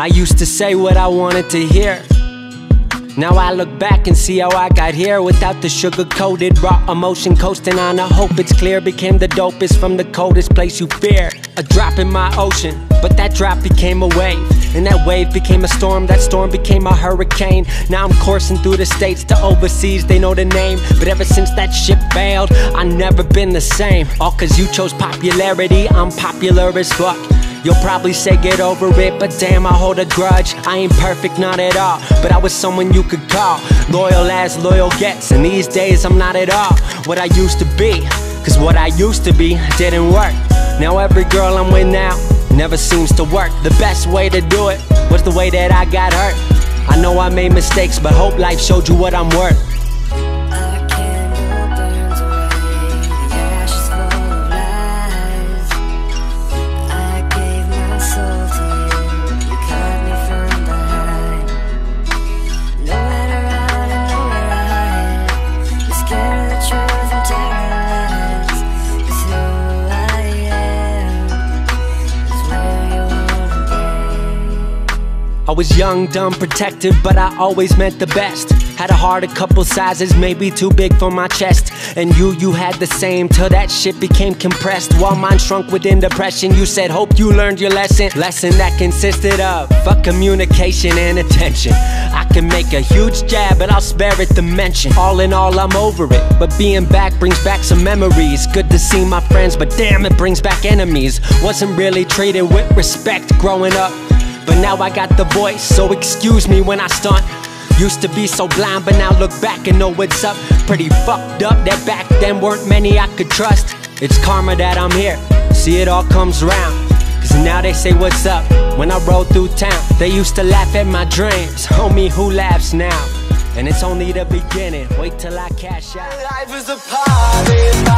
I used to say what I wanted to hear. Now I look back and see how I got here. Without the sugar-coated, raw emotion, coasting on a hope it's clear. Became the dopest from the coldest place you fear. A drop in my ocean, but that drop became a wave, and that wave became a storm, that storm became a hurricane. Now I'm coursing through the states to overseas, they know the name. But ever since that ship failed, I never been the same. All cause you chose popularity, I'm popular as fuck. You'll probably say get over it, but damn, I hold a grudge. I ain't perfect, not at all, but I was someone you could call loyal as loyal gets, and these days I'm not at all what I used to be. Cause what I used to be didn't work. Now every girl I'm with now never seems to work. The best way to do it was the way that I got hurt. I know I made mistakes, but hope life showed you what I'm worth. I was young, dumb, protective, but I always meant the best. Had a heart a couple sizes, maybe too big for my chest. And you had the same, till that shit became compressed. While mine shrunk within depression, you said hope you learned your lesson. Lesson that consisted of fuck communication and attention. I can make a huge jab, but I'll spare it the mention. All in all, I'm over it, but being back brings back some memories. Good to see my friends, but damn, it brings back enemies. Wasn't really treated with respect growing up, but now I got the voice, so excuse me when I stunt. Used to be so blind, but now look back and know what's up. Pretty fucked up, that back then weren't many I could trust. It's karma that I'm here, see it all comes round. Cause now they say what's up when I roll through town. They used to laugh at my dreams, homie who laughs now? And it's only the beginning, wait till I cash out. Life is a party.